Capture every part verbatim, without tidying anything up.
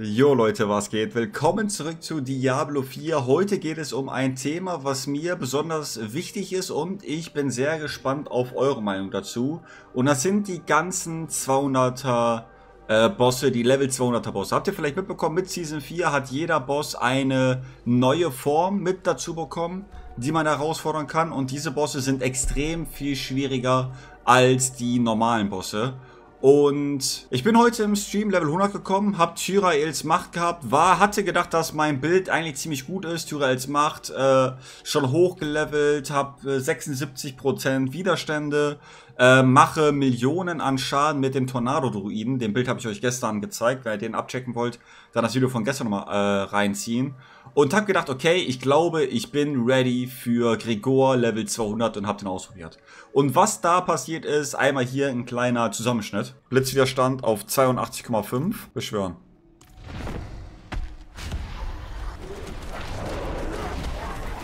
Jo Leute, was geht? Willkommen zurück zu Diablo vier. Heute geht es um ein Thema, was mir besonders wichtig ist und ich bin sehr gespannt auf eure Meinung dazu. Und das sind die ganzen zweihunderter äh, Bosse, die Level zweihunderter Bosse. Habt ihr vielleicht mitbekommen, mit Season vier hat jeder Boss eine neue Form mit dazu bekommen, die man herausfordern kann. Und diese Bosse sind extrem viel schwieriger als die normalen Bosse. Und ich bin heute im Stream Level hundert gekommen, habe Tyrael's Macht gehabt, war, hatte gedacht, dass mein Bild eigentlich ziemlich gut ist, Tyrael's Macht, äh, schon hochgelevelt, habe sechsundsiebzig Prozent Widerstände, äh, mache Millionen an Schaden mit dem Tornado-Druiden, den Bild habe ich euch gestern gezeigt, wenn ihr den abchecken wollt, dann das Video von gestern nochmal äh, reinziehen. Und habe gedacht, okay, ich glaube, ich bin ready für Grigor Level zweihundert und habe den ausprobiert. Und was da passiert ist, einmal hier ein kleiner Zusammenschnitt. Blitzwiderstand auf zweiundachtzig Komma fünf. Beschwören.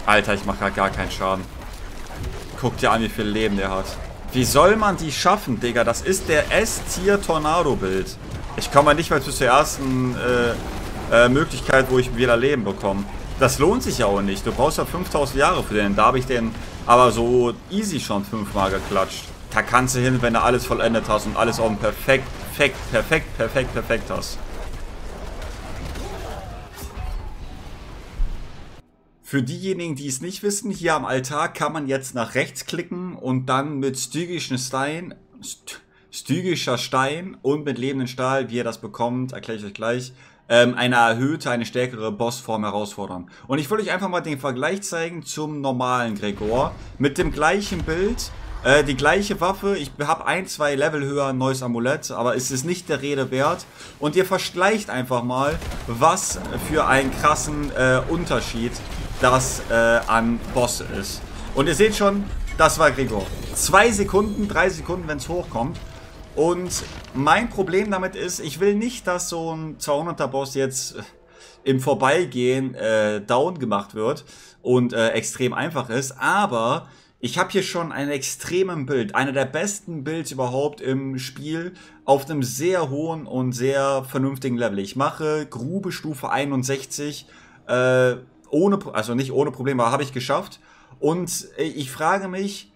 Alter, ich mache gerade gar keinen Schaden. Guck dir an, wie viel Leben der hat. Wie soll man die schaffen, Digga? Das ist der S-Tier-Tornado-Bild. Ich komme nicht mal bis zur ersten... Äh Äh, Möglichkeit, wo ich wieder Leben bekomme. Das lohnt sich ja auch nicht. Du brauchst ja fünftausend Jahre für den. Da habe ich den aber so easy schon fünfmal geklatscht. Da kannst du hin, wenn du alles vollendet hast und alles auf dem perfekt, perfekt, perfekt, perfekt, perfekt hast. Für diejenigen, die es nicht wissen, hier am Altar kann man jetzt nach rechts klicken und dann mit Stygischen Stein... St Stygischer Stein und mit lebenden Stahl, wie ihr das bekommt, erkläre ich euch gleich, ähm, eine erhöhte, eine stärkere Bossform herausfordern. Und ich wollte euch einfach mal den Vergleich zeigen zum normalen Grigor. Mit dem gleichen Bild, äh, die gleiche Waffe, ich habe ein, zwei Level höher, ein neues Amulett, aber es ist nicht der Rede wert. Und ihr vergleicht einfach mal, was für einen krassen äh, Unterschied das äh, an Boss ist. Und ihr seht schon, das war Grigor. Zwei Sekunden, drei Sekunden, wenn es hochkommt. Und mein Problem damit ist, ich will nicht, dass so ein zweihunderter Boss jetzt im Vorbeigehen äh, down gemacht wird und äh, extrem einfach ist. Aber ich habe hier schon einen extremen Bild, einer der besten Builds überhaupt im Spiel, auf einem sehr hohen und sehr vernünftigen Level. Ich mache Grube Stufe einundsechzig, äh, ohne, also nicht ohne Probleme, aber habe ich geschafft. Und ich frage mich,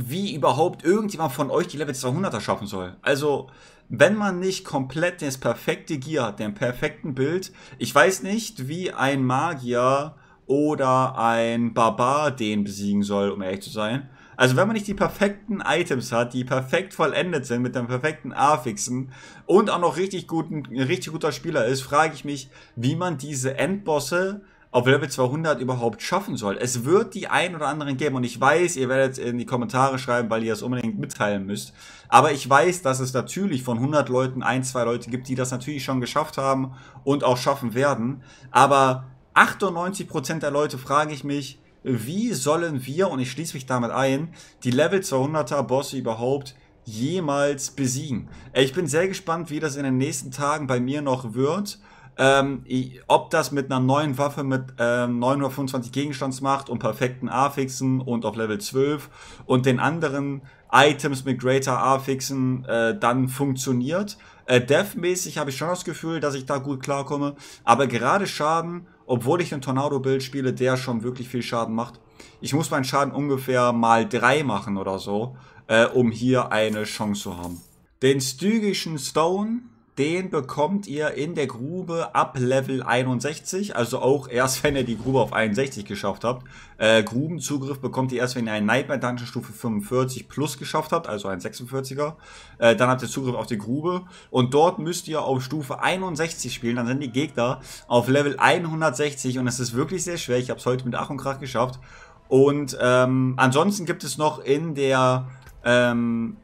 wie überhaupt irgendjemand von euch die Level zweihunderter schaffen soll. Also, wenn man nicht komplett das perfekte Gear hat, den perfekten Bild, ich weiß nicht, wie ein Magier oder ein Barbar den besiegen soll, um ehrlich zu sein. Also, wenn man nicht die perfekten Items hat, die perfekt vollendet sind, mit dem perfekten A-Fixen und auch noch richtig guten, ein richtig guter Spieler ist, frage ich mich, wie man diese Endbosse auf Level zweihundert überhaupt schaffen soll. Es wird die ein oder anderen geben und ich weiß, ihr werdet in die Kommentare schreiben, weil ihr das unbedingt mitteilen müsst. Aber ich weiß, dass es natürlich von hundert Leuten ein, zwei Leute gibt, die das natürlich schon geschafft haben und auch schaffen werden. Aber achtundneunzig Prozent der Leute frage ich mich, wie sollen wir, und ich schließe mich damit ein, die Level zweihunderter Bosse überhaupt jemals besiegen? Ich bin sehr gespannt, wie das in den nächsten Tagen bei mir noch wird. Ähm, ob das mit einer neuen Waffe mit ähm, neunhundertfünfundzwanzig Gegenstandsmacht und perfekten A-Fixen und auf Level zwölf und den anderen Items mit Greater A-Fixen äh, dann funktioniert. Äh, Death-mäßig habe ich schon das Gefühl, dass ich da gut klarkomme, aber gerade Schaden, obwohl ich den Tornado-Bild spiele, der schon wirklich viel Schaden macht. Ich muss meinen Schaden ungefähr mal drei machen oder so, äh, um hier eine Chance zu haben. Den Stygischen Stone... Den bekommt ihr in der Grube ab Level einundsechzig, also auch erst, wenn ihr die Grube auf einundsechzig geschafft habt. Äh, Grubenzugriff bekommt ihr erst, wenn ihr einen Nightmare Dungeon Stufe fünfundvierzig plus geschafft habt, also einen sechsundvierziger. Äh, dann habt ihr Zugriff auf die Grube und dort müsst ihr auf Stufe einundsechzig spielen, dann sind die Gegner auf Level hundertsechzig und es ist wirklich sehr schwer. Ich habe es heute mit Ach und Krach geschafft. Und ähm, ansonsten gibt es noch in der ähm,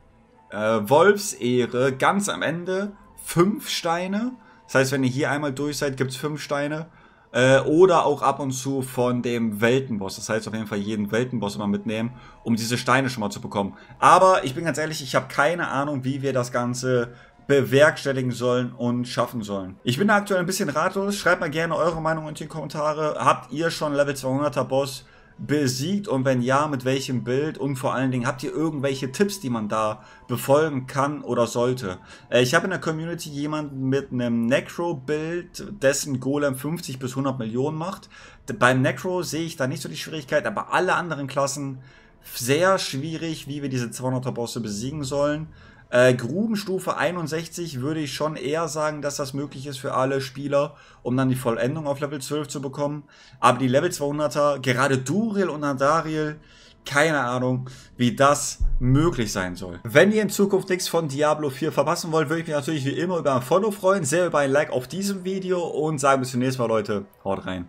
äh, Wolfsehre ganz am Ende fünf Steine, das heißt, wenn ihr hier einmal durch seid, gibt es fünf Steine äh, oder auch ab und zu von dem Weltenboss, das heißt auf jeden Fall jeden Weltenboss immer mitnehmen, um diese Steine schon mal zu bekommen. Aber ich bin ganz ehrlich, ich habe keine Ahnung, wie wir das Ganze bewerkstelligen sollen und schaffen sollen. Ich bin aktuell ein bisschen ratlos, schreibt mal gerne eure Meinung in die Kommentare, habt ihr schon Level zweihunderter Boss besiegt und wenn ja, mit welchem Bild und vor allen Dingen, habt ihr irgendwelche Tipps, die man da befolgen kann oder sollte? Äh, ich habe in der Community jemanden mit einem Necro-Bild, dessen Golem fünfzig bis hundert Millionen macht. Beim Necro sehe ich da nicht so die Schwierigkeit, aber alle anderen Klassen sehr schwierig, wie wir diese zweihunderter-Bosse besiegen sollen. Äh, Grubenstufe einundsechzig würde ich schon eher sagen, dass das möglich ist für alle Spieler, um dann die Vollendung auf Level zwölf zu bekommen. Aber die Level zweihunderter, gerade Duriel und Andariel, keine Ahnung, wie das möglich sein soll. Wenn ihr in Zukunft nichts von Diablo vier verpassen wollt, würde ich mich natürlich wie immer über ein Follow freuen, sehr über ein Like auf diesem Video und sagen bis zum nächsten Mal, Leute. Haut rein.